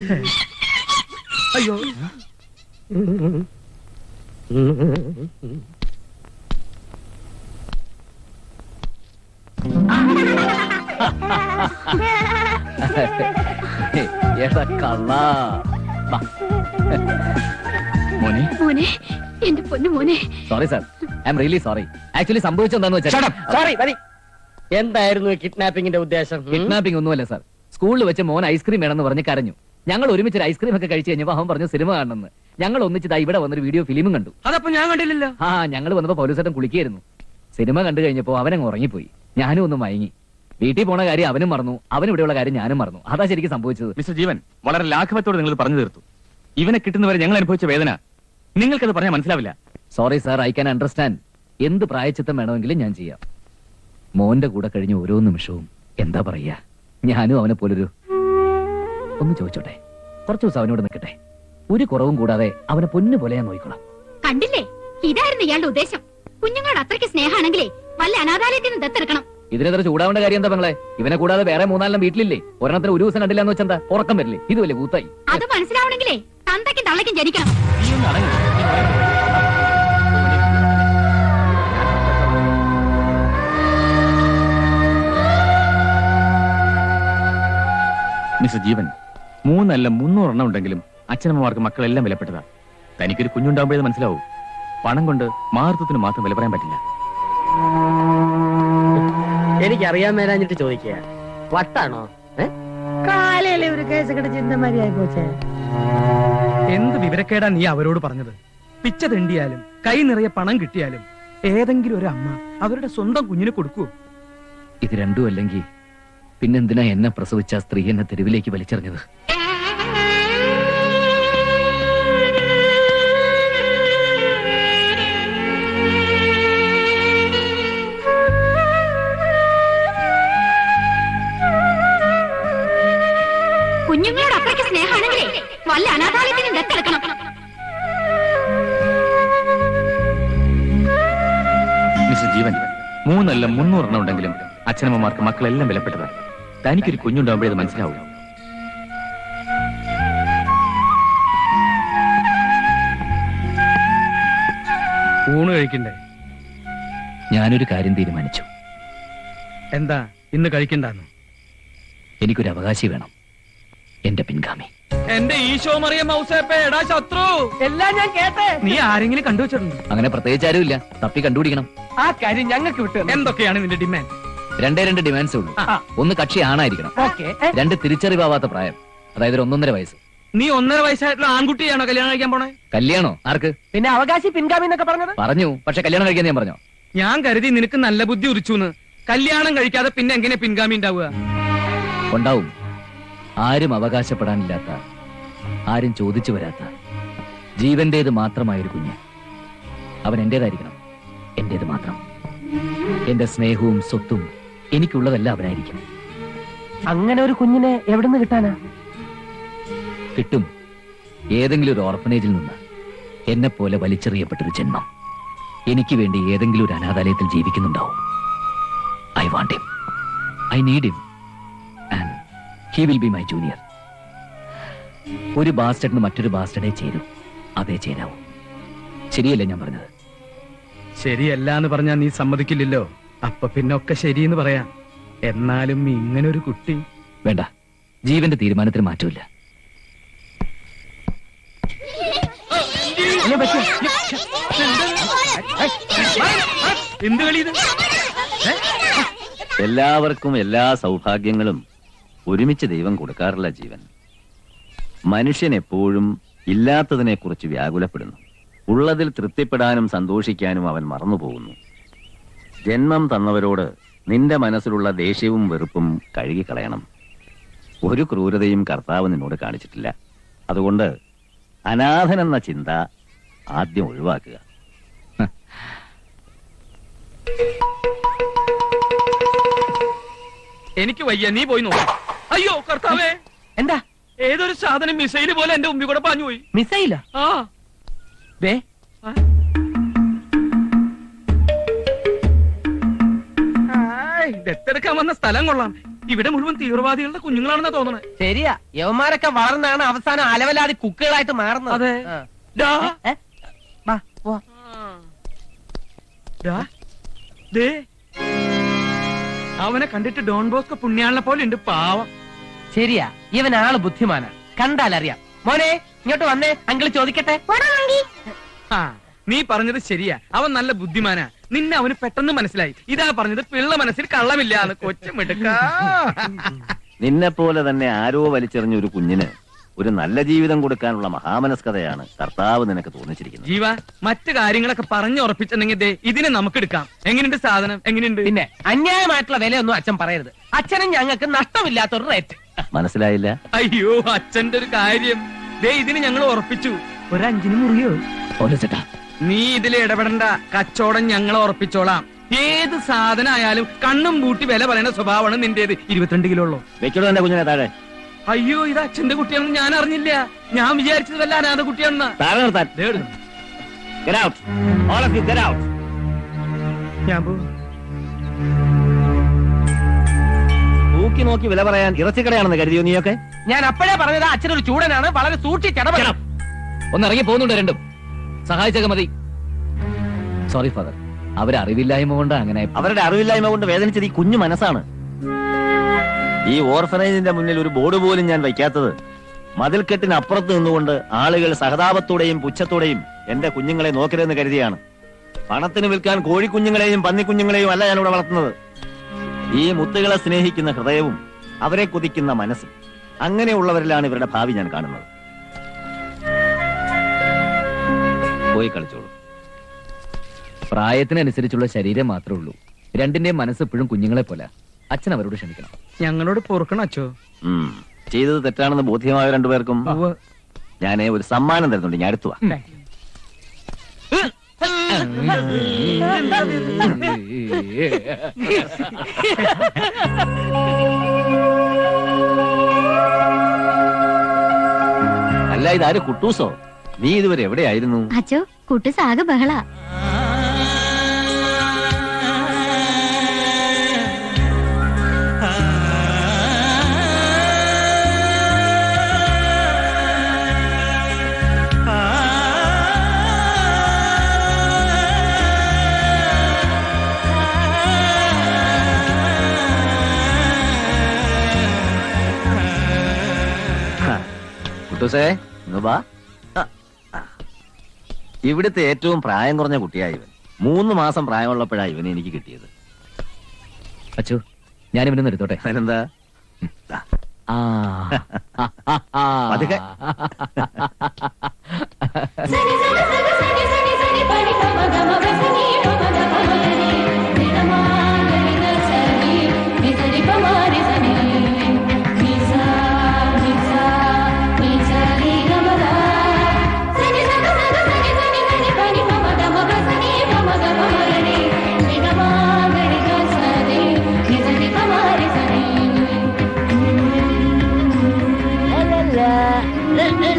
అయ్యో ఎరా కల్లా బా మోని మోని ఎందు పొన్ను మోని sorry sir I am really sorry actually సంభవించిందని వచ్చా షట్ అప్ సారీ మరి എന്തായിരുന്നു കിഡ്നാപ്പിംഗിന്റെ ഉദ്ദേശം? കിഡ്നാപ്പിംഗ് ഒന്നുമല്ല സാർ. സ്കൂളിൽ വെച്ച് മോൻ ഐസ്ക്രീം വേണമെന്ന് പറഞ്ഞ് കരഞ്ഞു. ഞങ്ങൾ ഒരുമിച്ച് ഐസ്ക്രീം ഒക്കെ കഴിച്ചു കഴിഞ്ഞപ്പോൾ അവൻ പറഞ്ഞു സിനിമ കാണണമെന്ന്. ഞങ്ങൾ ഒന്നിച്ച് ഇവിടെ വന്നൊരു വീഡിയോ ഫിലിമും കണ്ടു. അതപ്പോ ഞാൻ കണ്ടില്ലല്ലോ. ആ ഞങ്ങൾ വന്നപ്പോൾ പൗലോസേട്ടൻ കുളിക്കുകയായിരുന്നു. സിനിമ കണ്ടു കഴിഞ്ഞപ്പോൾ അവനങ്ങ് ഉറങ്ങിപ്പോയി. ഞാനും ഒന്ന് മയങ്ങി. വീട്ടിൽ പോണ കാര്യം അവനും മറന്നു, അവനിവിടെയുള്ള കാര്യം ഞാനും മറന്നു. അതാ ശരിക്കും സംഭവിച്ചത്. മിസ്റ്റർ ജീവൻ, വളരെ ലാഘവത്തോടെ നിങ്ങൾ പറഞ്ഞു തീർത്തു. ഇവനെ കിട്ടുന്നവരെ ഞങ്ങൾ അനുഭവിച്ച വേദന നിങ്ങൾക്കത് പറഞ്ഞാൽ മനസ്സിലാവില്ല. Sorry sir, I can understand. എന്ത് പ്രായച്ചിത്തം വേണമെങ്കിലും ഞാൻ ചെയ്യാം. മോന്റെ കൂടെ കഴിഞ്ഞ ഓരോ നിമിഷവും എന്താ പറയാ, ഞാനും അവനെ പോലൊരു ഒന്ന് ചോദിച്ചോട്ടെ, കുറച്ചു ദിവസം അവനോട് നിൽക്കട്ടെ, ഒരു കുറവും കൂടാതെ അവനെ പൊന്നു പോലെ ഞാൻ നോക്കിക്കോളാം. കണ്ടില്ലേ, ഇതായിരുന്നു ഇയാളുടെ ഉദ്ദേശം. കുഞ്ഞുങ്ങളുടെ അത്രയ്ക്ക് സ്നേഹമാണെങ്കിലേ വല്ല അനാഥാലയത്തിൽ നിന്ന് ദത്തെടുക്കണം. ഇതിനെത്ര ചൂടാവേണ്ട കാര്യം എന്താ പെങ്ങളെ? ഇവനെ കൂടാതെ വേറെ മൂന്നാലെണ്ണം വീട്ടിലില്ലേ? ഒരെണ്ണത്തിന് ഒരു ദിവസം കണ്ടില്ലാന്ന് വെച്ചാ എന്താ, ഉറക്കം വരില്ലേ? ഇത് വലിയ കൂത്തായി. അത് മനസ്സിലാവണമെങ്കിലേ തന്തയ്ക്കും തള്ളയ്ക്കും ജനിക്കണം. മിസ്റ്റർ ജീവൻ, 300 ഉണ്ടെങ്കിലും അച്ഛനമ്മമാർക്ക് മക്കളെല്ലാം വിലപ്പെട്ടതാ. തനിക്കൊരു കുഞ്ഞുണ്ടാവുമ്പോഴേ മനസ്സിലാവൂ, പണം കൊണ്ട് മാർത്തത്തിന് മാത്രം വില പറയാൻ പറ്റില്ല. എനിക്കറിയാൻ മേലാഞ്ഞിട്ട് ചോദിക്കുക, വട്ടാണോ? എന്ത് വിവരക്കേടാ നീ അവരോട് പറഞ്ഞത്? പിച്ച തെണ്ടിയാലും കൈ നിറയെ പണം കിട്ടിയാലും ഏതെങ്കിലും ഒരു അമ്മ അവരുടെ സ്വന്തം കുഞ്ഞിന് കൊടുക്കുവോ? ഇത് രണ്ടും അല്ലെങ്കിൽ പിന്നെന്തിനാ എന്നെ പ്രസവിച്ച സ്ത്രീ എന്നെ തെരുവിലേക്ക് വലിച്ചെറിഞ്ഞത്? കുഞ്ഞുങ്ങളോട് അത്രയ്ക്ക് സ്നേഹമാണെങ്കിലേ വല്ല അനാഥാലയത്തിനും ദത്തെടുക്കണം. മിസ്റ്റർ ജീവൻ, 300 ഉണ്ടെങ്കിലും അച്ഛനമ്മമാർക്ക് മക്കളെല്ലാം വിലപ്പെട്ടതാണ്. തനിക്കൊരു കുഞ്ഞുണ്ടാവുമ്പോഴേ അത് മനസ്സിലാവൂ. ഊണ് കഴിക്കണ്ടേ? ഞാനൊരു കാര്യം തീരുമാനിച്ചു. എന്താ? ഇന്ന് കഴിക്കണ്ടെന്ന്. എനിക്കൊരു അവകാശി വേണം, എന്റെ പിൻഗാമി. എന്റെ ഈശോ മറിയം ഔസേപ്പേ, എടാ ശത്രു, എല്ലാം ഞാൻ കേട്ടേ. നീ ആരെങ്കിലും കണ്ടുവച്ചിട്ടുണ്ടോ? അങ്ങനെ പ്രത്യേകിച്ച് ആരുമില്ല, തപ്പി കണ്ടുപിടിക്കണം. ആ കാര്യം ഞങ്ങൾക്ക് വിട്ടു. എന്തൊക്കെയാണ് നിന്റെ ഡിമാൻഡ്? 2 ഡിമാൻഡ്സേ ഉള്ളൂ. ഒന്ന്, കക്ഷി ആണായിരിക്കണം. 2, തിരിച്ചറിവാവാത്ത പ്രായം, അതായത് 1.5 വയസ്സ്. നീ 1.5 വയസ്സായിട്ടുള്ള ആൺകുട്ടിയാണോ കല്യാണം കഴിക്കാൻ പോണേ? കല്യാണോ? ആർക്ക്? പിന്നെ അവകാശി, പിൻഗാമി എന്നൊക്കെ പറഞ്ഞത് പറഞ്ഞു. പക്ഷെ കല്യാണം കഴിക്കാൻ ഞാൻ പറഞ്ഞു. ഞാൻ കരുതി നിനക്ക് നല്ല ബുദ്ധി ഉദിച്ചുന്ന്. കല്യാണം കഴിക്കാതെ പിന്നെ എങ്ങനെ പിൻഗാമി ഉണ്ടാവുക? ഉണ്ടാവും. ആരും അവകാശപ്പെടാനില്ലാത്ത, ആരും ചോദിച്ചു വരാത്ത, ജീവന്റേത് മാത്രമായൊരു കുഞ്ഞ്. അവൻ എന്റേതായിരിക്കണം, എന്റേത് മാത്രം. എന്റെ സ്നേഹവും സ്വത്തും എനിക്കുള്ളതല്ല അവനായിരിക്കും. അങ്ങനെ ഒരു കുഞ്ഞിനെ എവിടുന്ന് കിട്ടാനാ? കിട്ടും, ഏതെങ്കിലും ഒരു ഓർഫനേജിൽ നിന്ന്. എന്നെ പോലെ വലിച്ചെറിയപ്പെട്ടൊരു ജന്മം. എനിക്ക് വേണ്ടി ഏതെങ്കിലും ഒരു അനാഥാലയത്തിൽ ജീവിക്കുന്നുണ്ടാവും. I want him, I need him, and he will be my junior. ഒരു ബാസ്റ്റഡിന് മറ്റൊരു ബാസ്റ്റഡേ ചേരും, അതേ ചേരാവൂ. ശരിയല്ലേ ഞാൻ പറഞ്ഞത്? ശരിയല്ല എന്ന് പറഞ്ഞാൽ നീ സമ്മതിക്കില്ലല്ലോ. അപ്പൊ പിന്നൊക്കെ ശരിയെന്ന് പറയാം. എന്നാലും ഇങ്ങനൊരു കുട്ടി വേണ്ട. ജീവന്റെ തീരുമാനത്തിന് മാറ്റമില്ല. എല്ലാവർക്കും എല്ലാ സൗഭാഗ്യങ്ങളും ഒരുമിച്ച് ദൈവം കൊടുക്കാറില്ല ജീവൻ. മനുഷ്യൻ എപ്പോഴും ഇല്ലാത്തതിനെ കുറിച്ച് വ്യാകുലപ്പെടുന്നു. ഉള്ളതിൽ തൃപ്തിപ്പെടാനും സന്തോഷിക്കാനും അവൻ മറന്നുപോകുന്നു. ജന്മം തന്നവരോട് നിന്റെ മനസ്സിലുള്ള ദേഷ്യവും വെറുപ്പും കഴുകിക്കളയണം. ഒരു ക്രൂരതയും കർത്താവ് നിന്നോട് കാണിച്ചിട്ടില്ല. അതുകൊണ്ട് അനാഥനെന്ന ചിന്ത ആദ്യം ഒഴിവാക്കുക. എനിക്ക് വയ്യ, നീ പോയി നോക്ക്. അയ്യോ കർത്താവേ, എന്താ? ഏതൊരു സാധനം മിസൈല് പോലെ എന്റെ മുമ്പിൽ കൂടെ പാഞ്ഞു പോയി. മിസൈലാ? ആ. ദത്തെടുക്കാൻ വന്ന സ്ഥലം കൊള്ളാം. ഇവിടെ മുഴുവൻ തീവ്രവാദികളുടെ കുഞ്ഞുങ്ങളാണെന്നാ തോന്നണേ. ശരിയാ, യവന്മാരൊക്കെ വളർന്നാണ് അവസാനം അലവലാതി കുക്കുകളായിട്ട് മാറുന്നത്. അതെ. അവനെ കണ്ടിട്ട് ഡോൺ ബോസ്കോ പുണ്യാളനെ പോലെ ഉണ്ട്, പാവം. ശരിയാ, ഇവൻ ആള് ബുദ്ധിമാനാ, കണ്ടാലറിയാം. മോനെ ഇങ്ങോട്ട് വന്നേ, അങ്കിള് ചോദിക്കട്ടെ. ആ, നീ പറഞ്ഞത് ശരിയാ, അവൻ നല്ല ബുദ്ധിമാനാ. നിന്നെ അവന് പെട്ടെന്ന് മനസ്സിലായി. ഇതാ പറഞ്ഞത്, പിള്ള മനസ്സിൽ കള്ളമില്ലാന്ന്. കൊച്ചുമിടുക്കാ, നിന്നെ പോലെ തന്നെ ആരോ വലിച്ചെറിഞ്ഞ ഒരു കുഞ്ഞിന് ഒരു നല്ല ജീവിതം കൊടുക്കാനുള്ള മഹാമനസ്കതയാണ് കർത്താവ് നിനക്ക് തോന്നിച്ചിരിക്കുന്നത്. ജീവ, മറ്റു കാര്യങ്ങളൊക്കെ പറഞ്ഞു ഉറപ്പിച്ചെങ്കിൽ ഇതിനെ നമുക്ക് എടുക്കാം. എങ്ങനെയുണ്ട് സാധനം? എങ്ങനെയുണ്ട്? പിന്നെ അന്യായമായിട്ടുള്ള വിലയൊന്നും അച്ഛൻ പറയരുത്. അച്ഛനും ഞങ്ങൾക്ക് നഷ്ടമില്ലാത്തൊരു റേറ്റ്. മനസ്സിലായില്ല? അയ്യോ, അച്ഛന്റെ ഒരു കാര്യം. ദേ, ഇതിന് ഞങ്ങൾ ഉറപ്പിച്ചു. ഒരു 5-ന് മുറിയോ? ഓലോച്ചേട്ടാ, നീ ഇതിൽ ഇടപെടണ്ട. കച്ചവടം ഞങ്ങളെ ഉറപ്പിച്ചോളാം. ഏത് സാധനം ആയാലും കണ്ണും പൂട്ടി വില പറയുന്ന സ്വഭാവമാണ് നിന്റേത്. 22 കിലോ. അയ്യോ, ഇത് അച്ഛന്റെ കുട്ടിയാണെന്ന് ഞാൻ അറിഞ്ഞില്ല. ഞാൻ വിചാരിച്ചത് വല്ല അനാഥ കുട്ടിയാണെന്ന്. വില പറയാൻ ഇറച്ചിക്കടയാണെന്ന് കരുതിയോ നീയൊക്കെ? ഞാൻ അപ്പോഴേ പറഞ്ഞത് അച്ഛനൊരു ചൂടനാണ്, വളരെ സൂക്ഷിച്ചിടപെടണം. ഒന്നിറങ്ങി പോകുന്നുണ്ട് രണ്ടും. സഹായിച്ചൊക്കെ മതി. സോറി ഫാദർ, അവരെ അറിവില്ലായ്മ കൊണ്ട് അങ്ങനെ. അവരുടെ അറിവില്ലായ്മ കൊണ്ട് വേദനിച്ചത് ഈ കുഞ്ഞു മനസ്സാണ്. ഈ ഓർഫനേജിന്റെ മുന്നിൽ ഒരു ബോർഡ് പോലും ഞാൻ വയ്ക്കാത്തത് മതിൽക്കെട്ടിന് അപ്പുറത്ത് നിന്നുകൊണ്ട് ആളുകൾ സഹതാപത്തോടെയും പുച്ഛത്തോടെയും എന്റെ കുഞ്ഞുങ്ങളെ നോക്കരുതെന്ന് കരുതിയാണ്. പണത്തിന് വിൽക്കാൻ കോഴിക്കുഞ്ഞുങ്ങളെയും പന്നിക്കുഞ്ഞുങ്ങളെയും അല്ല ഞാനിവിടെ വളർത്തുന്നത്. ഈ മുത്തുകളെ സ്നേഹിക്കുന്ന ഹൃദയവും അവരെ കുതിക്കുന്ന മനസ്സും, അങ്ങനെയുള്ളവരിലാണ് ഇവരുടെ ഭാവി ഞാൻ കാണുന്നത്. പോയി കളിച്ചോളൂ. പ്രായത്തിനനുസരിച്ചുള്ള ശരീരം മാത്രമേ ഉള്ളൂ. രണ്ടിന്റെ മനസ്സ് എപ്പോഴും കുഞ്ഞുങ്ങളെ പോലെ. അച്ഛൻ അവരോട് ക്ഷമിക്കണം, ഞങ്ങളോട് പൊറുക്കണം അച്ഛോ. ചെയ്തത് തെറ്റാണെന്ന് ബോധ്യമായ രണ്ടുപേർക്കും ഞാൻ ഒരു സമ്മാനം തരുന്നുണ്ട്. ഞാൻ അടുത്തുവാ. അല്ല, ഇതാര് കുട്ടൂസോ? നീ ഇതുവരെ എവിടെയായിരുന്നു? അച്ഛോ, കുട്ടൂസ് ആകെ ബഹള. കുട്ടൂസേ, നോബാ, ഇവിടുത്തെ ഏറ്റവും പ്രായം കുറഞ്ഞ കുട്ടിയായി ഇവൻ. 3 മാസം പ്രായമുള്ളപ്പോഴാണ് ഇവന് എനിക്ക് കിട്ടിയത്. അച്ചു, ഞാനിവനെ നിർത്തോട്ടെ. എന്താ?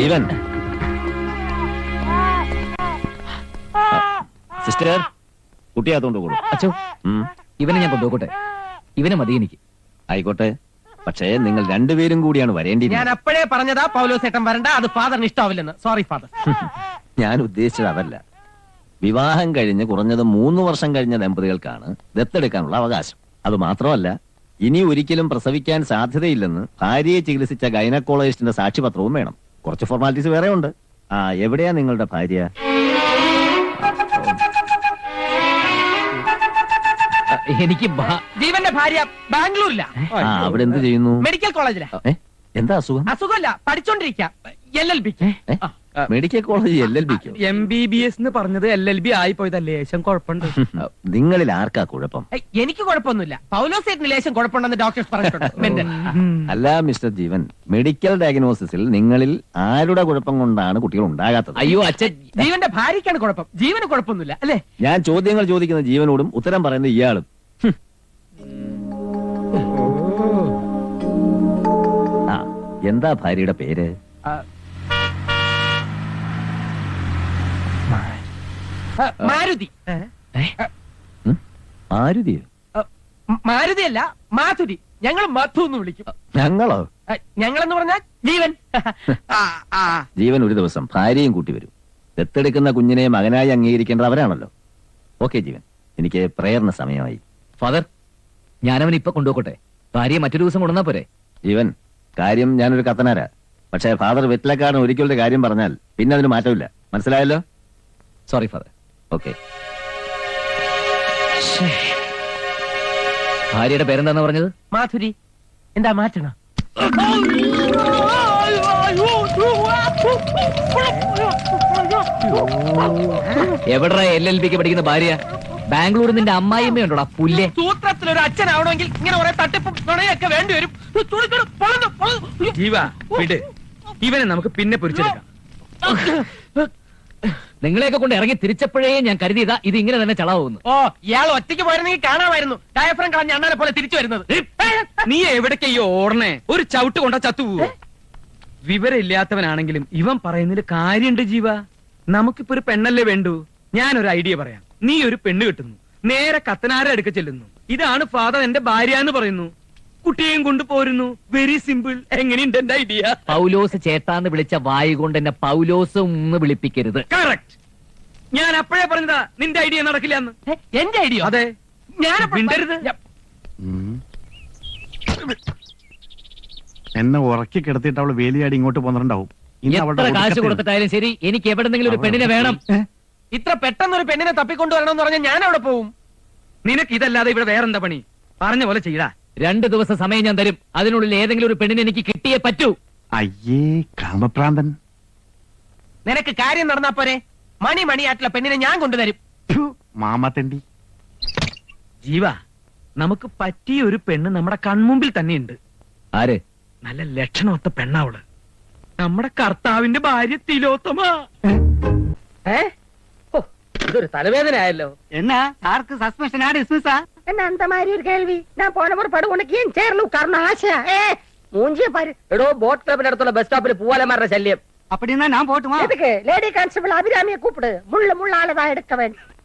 ജീവൻ, സിസ്റ്റർ കുട്ടിയാത്തോണ്ട് കൂടും. അച്ഛോ, ഇവനെ ഞാൻ കൊണ്ടുപോകട്ടെ. ഇവനെ മതി എനിക്ക്. ആയിക്കോട്ടെ, പക്ഷേ നിങ്ങൾ രണ്ടുപേരും കൂടിയാണ് വരേണ്ടി. ഞാൻ അപ്പോഴേ പറഞ്ഞതാ പൗലോസേട്ടൻ വരണ്ട, അത് ഫാദറിന് ഇഷ്ടാവില്ലെന്ന്. Sorry father. ഞാൻ ഉദ്ദേശിച്ചത് അതല്ല. വിവാഹം കഴിഞ്ഞ് കുറഞ്ഞത് 3 വർഷം കഴിഞ്ഞ ദമ്പതികൾക്കാണ് ദത്തെടുക്കാനുള്ള അവകാശം. അത് മാത്രമല്ല, ഇനി ഒരിക്കലും പ്രസവിക്കാൻ സാധ്യതയില്ലെന്ന് ഭാര്യയെ ചികിത്സിച്ച ഗൈനക്കോളജിസ്റ്റിന്റെ സാക്ഷിപത്രവും വേണം. കുറച്ച് ഫോർമാലിറ്റീസ് വേറെ ഉണ്ട്. ആ, എവിടെയാ നിങ്ങളുടെ ഭാര്യ? എനിക്ക് ജീവന്റെ ഭാര്യ ബാംഗ്ലൂരിലാ. അവിടെ എന്ത് ചെയ്യുന്നു? മെഡിക്കൽ കോളേജിലാ. എന്താ അസുഖം? അസുഖമല്ല, പഠിച്ചോണ്ടിരിക്കാം. LLB. Medical college LLB. MBBS എന്ന് പറഞ്ഞത് LLB ആയി പോയതല്ലേ? ലേശം കുഴപ്പമുണ്ട്. നിങ്ങളിൽ ആർക്കാ കുഴപ്പം? എനിക്ക് കുഴപ്പമൊന്നുമില്ല, പൗലോസേട്ടന് ലേശം കുഴപ്പമുണ്ടെന്ന് ഡോക്ടേഴ്സ് പറഞ്ഞിട്ടുണ്ട്. അല്ല മിസ്റ്റർ ജീവൻ, മെഡിക്കൽ ഡയഗ്നോസിസിൽ നിങ്ങളിൽ ആരുടെ കുഴപ്പം കൊണ്ടാണ് കുട്ടികൾ ഉണ്ടാകാത്തത്? അയ്യോ അച്ഛൻ, ജീവന്റെ ഭാര്യയ്ക്കാണ് കുഴപ്പം, ജീവന് കുഴപ്പമൊന്നുമില്ല അല്ലേ? ഞാൻ ചോദ്യങ്ങൾ ചോദിക്കുന്ന ജീവനോടും ഉത്തരം പറയുന്നത് ഇയാളും. എന്താ ഭാര്യയുടെ പേര്? മാരുതി. മാരുതിയല്ല, മാധുരി. ഞങ്ങൾ മധു എന്ന് വിളിക്കും. ഞങ്ങളോ? ഞങ്ങളെന്ന് പറഞ്ഞാൽ ജീവൻ. ജീവൻ ഒരു ദിവസം ഭാര്യയും കൂട്ടി വരും. ദത്തെടുക്കുന്ന കുഞ്ഞിനെ മകനായി അംഗീകരിക്കേണ്ടത് അവരാണല്ലോ. ഓക്കെ ജീവൻ, എനിക്ക് പ്രേയറിന് സമയമായി. ഫാദർ, ഞാനവന് ഇപ്പൊ കൊണ്ടുപോകട്ടെ? ഭാര്യയെ മറ്റൊരു ദിവസം കൊണ്ടുവന്നാ പോരെ? ജീവൻ, കാര്യം ഞാനൊരു കത്തനാര. പക്ഷേ ഫാദർ വെറ്റിലക്കാരൻ ഒരിക്കലൊരു കാര്യം പറഞ്ഞാൽ പിന്നെ അതിന് മാറ്റമില്ല. മനസ്സിലായല്ലോ? Sorry father. ഓക്കെ. ഭാര്യയുടെ പേരെന്താന്ന് പറഞ്ഞത്? മാധുരി. എന്താ മാറ്റണം? എവിടെ LLB പഠിക്കുന്ന ഭാര്യ? ബാംഗ്ലൂർ നിന്റെ അമ്മായിമ്മയുണ്ടോ? പുല്ലേ, സൂത്രത്തിലൊരു അച്ഛനാവണമെങ്കിൽ ഇങ്ങനെ കുറെ തട്ടിപ്പും നുണയൊക്കെ വേണ്ടി വരും. ജീവ, വിട് ഇവനെ, നമുക്ക് പിന്നെ പൊരിച്ചെടുക്കാം. നിങ്ങളെയൊക്കെ കൊണ്ട് ഇറങ്ങി തിരിച്ചപ്പോഴേ ഞാൻ കരുതിയതാ ഇത് ഇങ്ങനെ തന്നെ ചളാവുന്നു. ഓ, ഇയാൾ ഒറ്റയ്ക്ക് പോയിരുന്നെങ്കിൽ കാണാമായിരുന്നു. ഡയഫ്രം കളഞ്ഞ അണ്ണാനെ പോലെ തിരിച്ചു വരുന്നത്. നീ എവിടേക്ക് ഈ ഓടനെ? ഒരു ചവിട്ട് കൊണ്ട ചത്തുപോകും. വിവരമില്ലാത്തവനാണെങ്കിലും ഇവൻ പറയുന്നതിൽ കാര്യമുണ്ട് ജീവ. നമുക്കിപ്പോ ഒരു പെണ്ണല്ലേ വേണ്ടു? ഞാനൊരു ഐഡിയ പറയാം. നീ ഒരു പെണ്ണ് കിട്ടുന്നു, നേരെ കത്തനാരെ അടുക്ക ചെല്ലുന്നു. ഇതാണ് ഫാദർ എന്റെ ഭാര്യ എന്ന് പറയുന്നു, കുട്ടിയെയും കൊണ്ട് പോരുന്നു. Very simple. എങ്ങനെയുണ്ട് എന്റെ ഐഡിയ? പൗലോസ് ചേട്ടാന്ന് വിളിച്ച വായു കൊണ്ട് എന്നെ പൗലോസ് ഒന്ന് വിളിപ്പിക്കരുത്. കറക്റ്റ്. ഞാൻ അപ്പോഴേ പറഞ്ഞതാ നിന്റെ ഐഡിയ നടക്കില്ല എന്ന്. എന്റെ ഐഡിയ? അതെ. ഞാൻ എന്നെ ഉറക്കി കിടത്തിട്ട് അവള് വേലിയാടി ഇങ്ങോട്ട് പോന്നിട്ടുണ്ടാവും. കാശ് കൊടുത്തിട്ടായാലും ശരി, എനിക്ക് എവിടെന്നെങ്കിലും ഒരു പെണ്ണിനെ വേണം. ഇത്ര പെട്ടെന്നൊരു പെണ്ണിനെ തപ്പിക്കൊണ്ടുവരണമെന്ന് പറഞ്ഞാൽ ഞാൻ അവിടെ പോവും. നിനക്ക് ഇതല്ലാതെ ഇവിടെ വേറെന്താ പണി? പറഞ്ഞ പോലെ ചെയ്യടാ. 2 ദിവസം സമയം ഞാൻ തരും. അതിനുള്ളിൽ ഏതെങ്കിലും ഒരു പെണ്ണിനെ എനിക്ക് കിട്ടിയേ പറ്റൂ. അയ്യേ കാമപ്രാന്തൻ, നിനക്ക് കാര്യം നടന്നാ പോരെ? മണി മണിയായിട്ടുള്ള പെണ്ണിനെ ഞാൻ കൊണ്ടുതരും. മാമാത്തണ്ടി. ജീവ, നമുക്ക് പറ്റിയ ഒരു പെണ്ണ് നമ്മുടെ കൺമുമ്പിൽ തന്നെയുണ്ട്. ആര്? നല്ല ലക്ഷണമൊത്ത പെണ്ണാവള്. നമ്മുടെ കർത്താവിന്റെ ഭാര്യ തിലോത്തമ. ഇതൊരു തലവേദന ആയല്ലോ. എന്നാ ആർക്ക് സസ്പെൻഷനാ ഡിസ്മിസാ? എന്നാ അന്തമാരി ഒരു കേൾവി. ഞാൻ പോണവർ പടുകൊണ്ടെയും ചേർന്നു കാരണം ആശയ മൂഞ്ചിയ പാര്. എടോ, ബോട്ട് ക്ലബിന്റെ അടുത്തുള്ള ബസ് സ്റ്റോപ്പിൽ പൂവാലമാരുടെ ശല്യം. അപ്പടിന്നാ ഞാൻ പോട്ടുമാ. Lady constable അഭിരാമിയെ കൂപ്പിട്. മുള്ള മുള്ള ആളതാ എടുക്കവൻ.